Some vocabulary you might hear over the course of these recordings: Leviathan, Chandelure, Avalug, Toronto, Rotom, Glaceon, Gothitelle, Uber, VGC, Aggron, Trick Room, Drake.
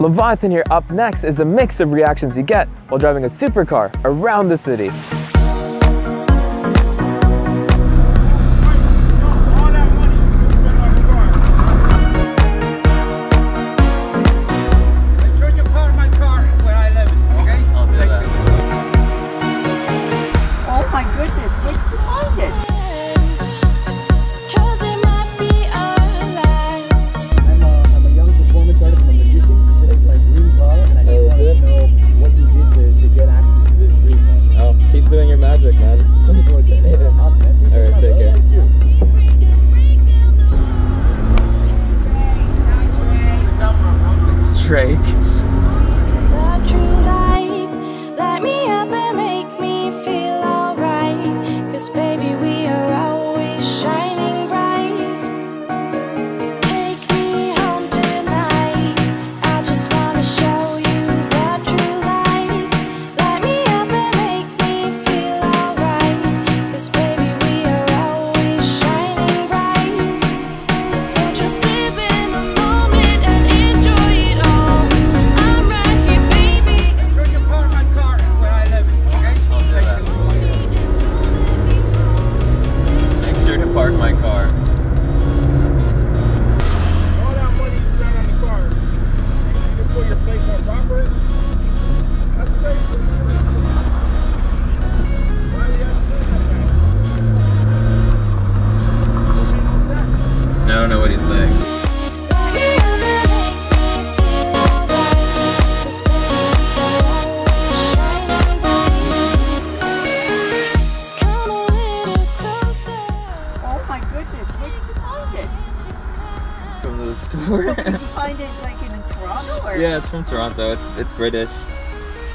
Leviathan here up next is a mix of reactions you get while driving a supercar around the city. Drake. Let me up and make me feel alright. Cause baby, we are always shining bright. Take me home tonight. I just wanna show you the true light. Let me up and make me feel alright. Cause baby, we are always shining bright. So just live in the moment and enjoy it all. Store. Did you find it like in Toronto? Or? Yeah, it's from Toronto. It's British.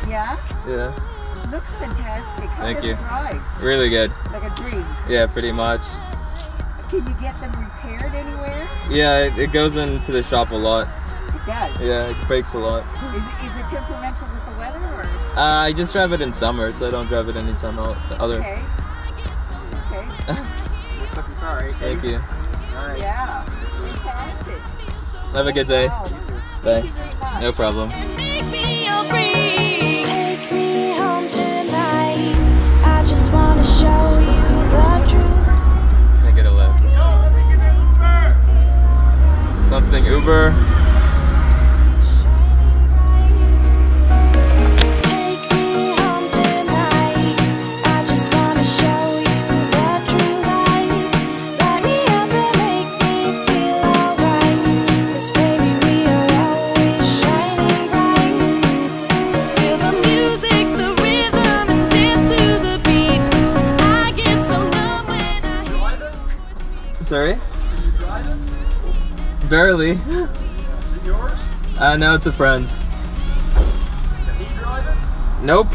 Yeah? Yeah. Looks fantastic. How Thank does you. It ride? Really good. Like a dream. Yeah, pretty much. Can you get them repaired anywhere? Yeah, it goes into the shop a lot. It does? Yeah, it breaks a lot. Is it temperamental with the weather? Or? I just drive it in summer, so I don't drive it any time other. Okay. Okay. Looks like a car, right? Thank you. All right. Yeah. Fantastic. Have a good day. Wow. Bye. No problem. Make me all free. Take me home tonight. I just want to show you the truth. Can I get a lift? No, let me get an Uber. Something Uber. Sorry? Did you drive it? Barely. Is it yours? No, it's a friend's. Did he drive it? Nope.